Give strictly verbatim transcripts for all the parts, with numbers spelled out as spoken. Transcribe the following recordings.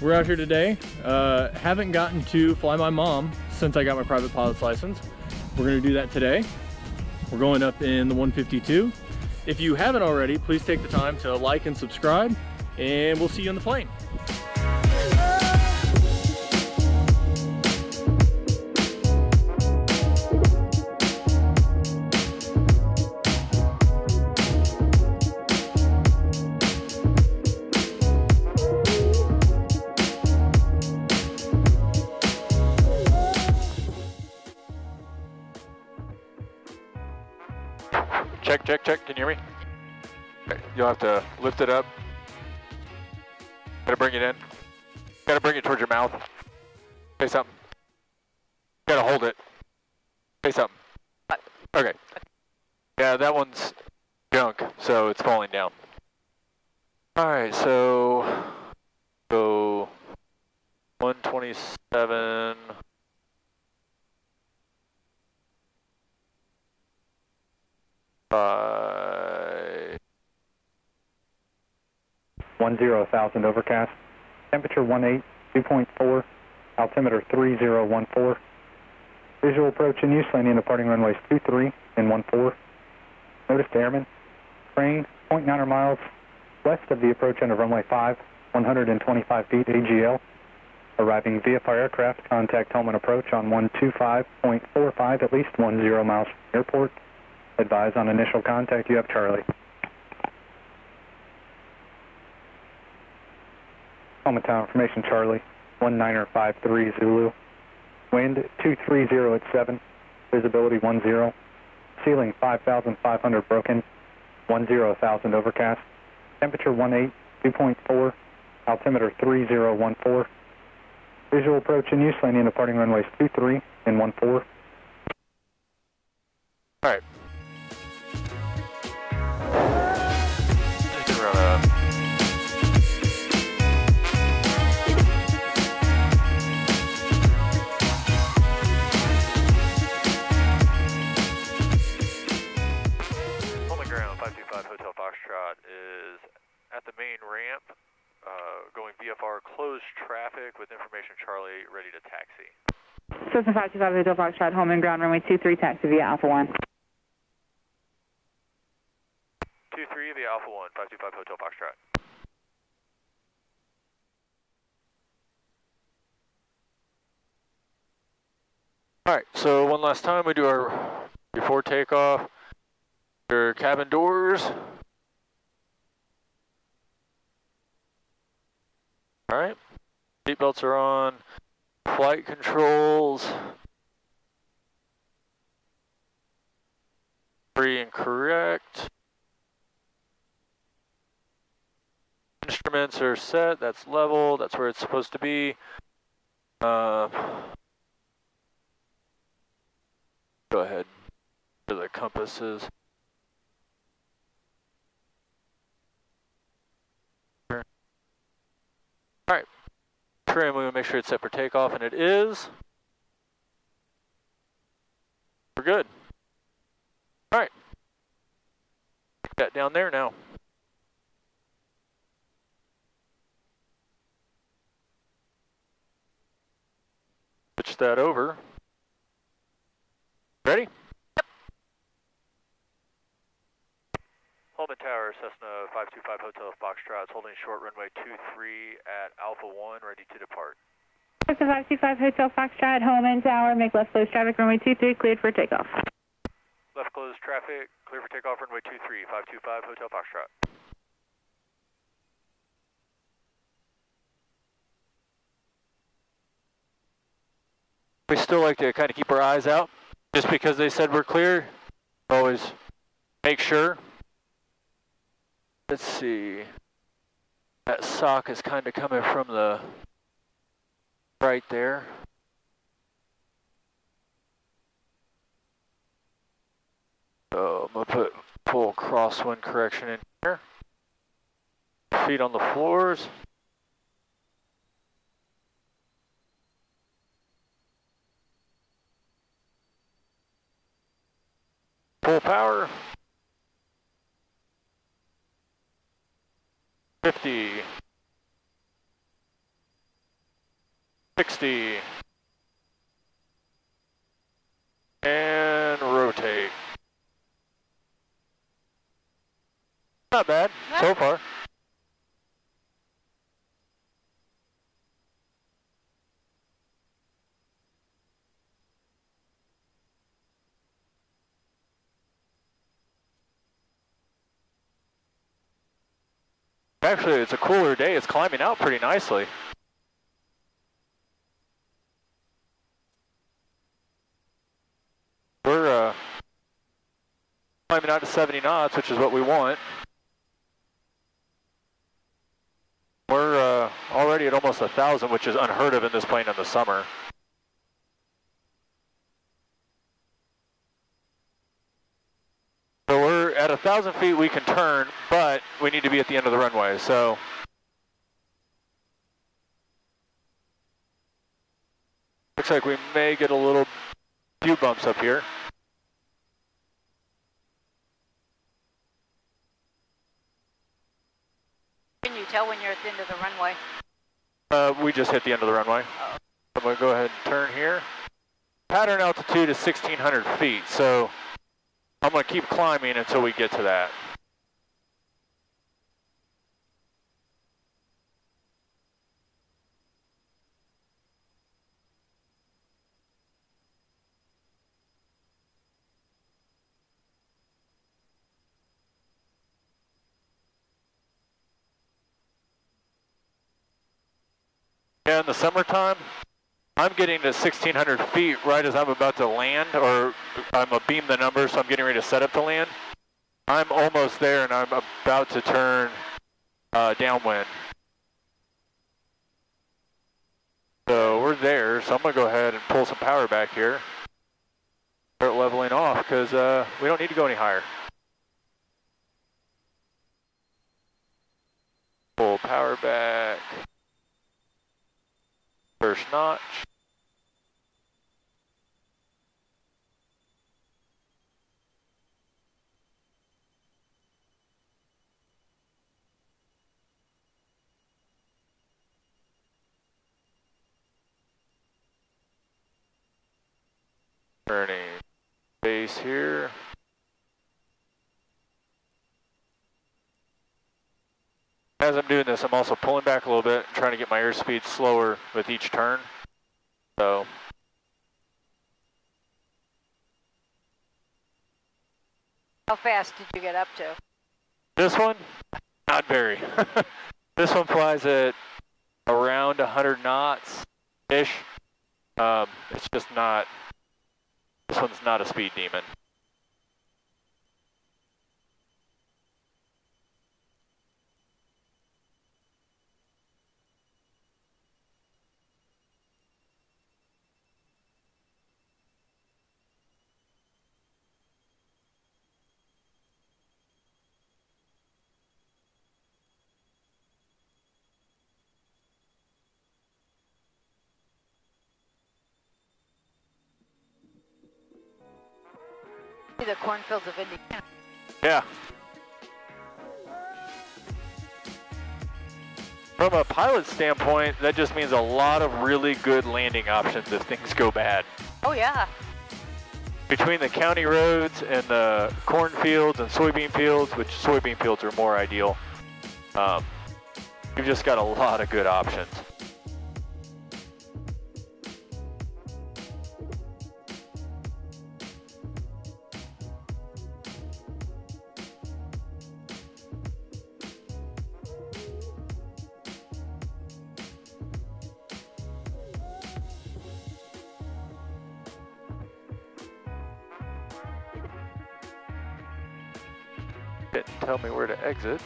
We're out here today. Uh, haven't gotten to fly my mom since I got my private pilot's license. We're gonna do that today. We're going up in the one fifty-two. If you haven't already, please take the time to like and subscribe, and we'll see you on the plane. Check, check, check, can you hear me? Okay. You'll have to lift it up. Gotta bring it in. Gotta bring it towards your mouth. Face up. Gotta hold it. Face up. Okay. Yeah, that one's junk, so it's falling down. Alright, so go one twenty-seven. By one zero thousand overcast. Temperature one eight, two point four, altimeter three zero one four. Visual approach and use landing departing runways two three and one four. Notice to airman. Crane point nine miles west of the approach end of runway five, one hundred and twenty five feet A G L. Arriving V F R aircraft, contact Holman approach on one two five point four five at least one zero miles from airport. Advise on initial contact, you have Charlie. Holman tower information, Charlie, one niner five three Zulu. Wind two three zero at seven, visibility one zero, ceiling five thousand five hundred broken, one zero thousand overcast, temperature one eight, two point four, altimeter three zero one four, visual approach and use landing departing runways two three and one four. All right. Is at the main ramp, uh, going V F R, closed traffic with information Charlie, ready to taxi. Cessna five two five Hotel Foxtrot, Holman ground runway two three, taxi via Alpha one. two three via Alpha one, five two five Hotel Foxtrot. Alright, so one last time we do our before takeoff, your cabin doors. All right, seatbelts are on, flight controls, free and correct. Instruments are set, that's level, that's where it's supposed to be. Uh, go ahead to the compasses. Alright, trim, we want to make sure it's set for takeoff, and it is. We're good. Alright, get that down there now. Switch that over. Ready? Yep. Holman tower, Cessna five two five Hotel Foxtrot, holding short runway two three at Alpha one, ready to depart. Cessna five two five Hotel Foxtrot, Holman tower, make left closed traffic, runway two three, cleared for takeoff. Left closed traffic, clear for takeoff, runway two three, five two five Hotel Foxtrot. We still like to kind of keep our eyes out. Just because they said we're clear, always make sure. Let's see, that sock is kind of coming from the right there. So I'm gonna put full crosswind correction in here. Feet on the floors. Full power. fifty, sixty. And rotate. Not bad so far. Actually, it's a cooler day. It's climbing out pretty nicely. We're uh, climbing out to seventy knots, which is what we want. We're uh, already at almost a thousand, which is unheard of in this plane in the summer. So we're at a thousand feet, we can turn, but we need to be at the end of the runway, so. Looks like we may get a little few bumps up here. Can you tell when you're at the end of the runway? Uh, we just hit the end of the runway. Uh-oh. I'm gonna go ahead and turn here. Pattern altitude is sixteen hundred feet, so I'm gonna keep climbing until we get to that. In the summertime, I'm getting to sixteen hundred feet right as I'm about to land, or I'm a beam the number, so I'm getting ready to set up to land. I'm almost there, and I'm about to turn uh, downwind. So we're there, so I'm going to go ahead and pull some power back here. Start leveling off, because uh, we don't need to go any higher. Pull power back. First notch. Turning base here. As I'm doing this, I'm also pulling back a little bit, trying to get my airspeed slower with each turn. So, how fast did you get up to? This one? Not very. This one flies at around a hundred knots-ish. Um, it's just not, this one's not a speed demon. The cornfields of Indiana. Yeah. From a pilot standpoint, that just means a lot of really good landing options if things go bad. Oh yeah. Between the county roads and the cornfields and soybean fields, which soybean fields are more ideal, um, you've just got a lot of good options. Tell me where to exit.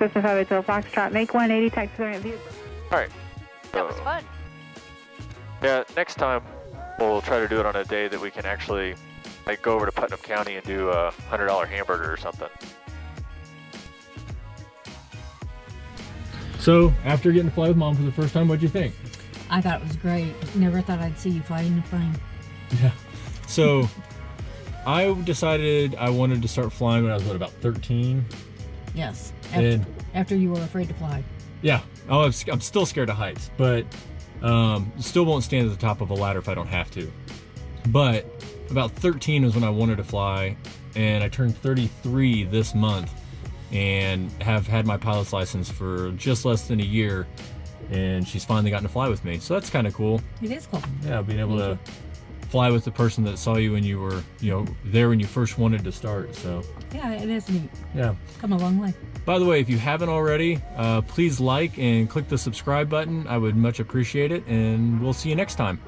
Cessna five eighty Foxtrot, make one eighty, taxi clearing view. All right. So, that was fun. Yeah, next time we'll try to do it on a day that we can actually like go over to Putnam County and do a hundred dollar hamburger or something. So, after getting to fly with Mom for the first time, what'd you think? I thought it was great. Never thought I'd see you flying the plane. Yeah. So. I decided I wanted to start flying when I was, what, about thirteen? Yes, after, and, after you were afraid to fly. Yeah, oh, I'm, I'm still scared of heights, but Um, still won't stand at the top of a ladder if I don't have to. But about thirteen was when I wanted to fly, and I turned thirty-three this month and have had my pilot's license for just less than a year, and she's finally gotten to fly with me. So that's kind of cool. It is cool. Yeah, being able to fly with the person that saw you when you were, you know, there when you first wanted to start. So yeah, it is neat. Yeah, come a long way. By the way, if you haven't already, uh, please like and click the subscribe button. I would much appreciate it, and we'll see you next time.